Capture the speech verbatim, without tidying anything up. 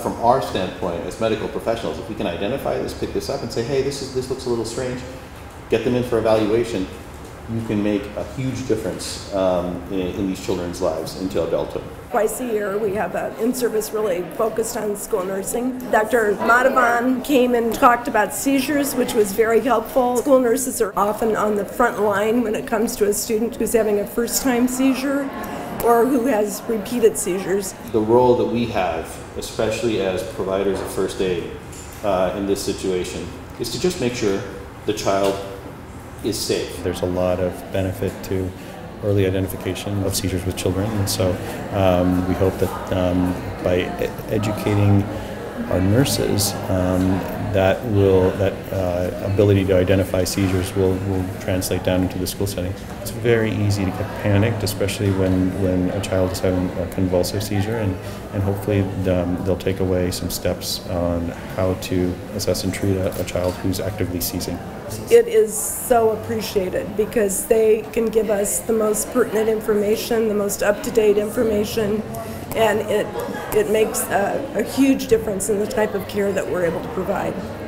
From our standpoint as medical professionals, if we can identify this, pick this up and say, hey, this is this looks a little strange, get them in for evaluation, you can make a huge difference um, in, in these children's lives into adulthood. Twice a year we have an in-service really focused on school nursing. Doctor Madhavan came and talked about seizures, which was very helpful. School nurses are often on the front line when it comes to a student who's having a first-time seizure or who has repeated seizures. The role that we have, especially as providers of first aid uh, in this situation, is to just make sure the child is safe. There's a lot of benefit to early identification of seizures with children, and so um, we hope that um, by educating our nurses, um, that will that uh, ability to identify seizures will, will translate down into the school setting. It's very easy to get panicked, especially when, when a child is having a convulsive seizure, and, and hopefully um, they'll take away some steps on how to assess and treat a, a child who's actively seizing. It is so appreciated because they can give us the most pertinent information, the most up-to-date information, and it, it makes a, a huge difference in the type of care that we're able to provide.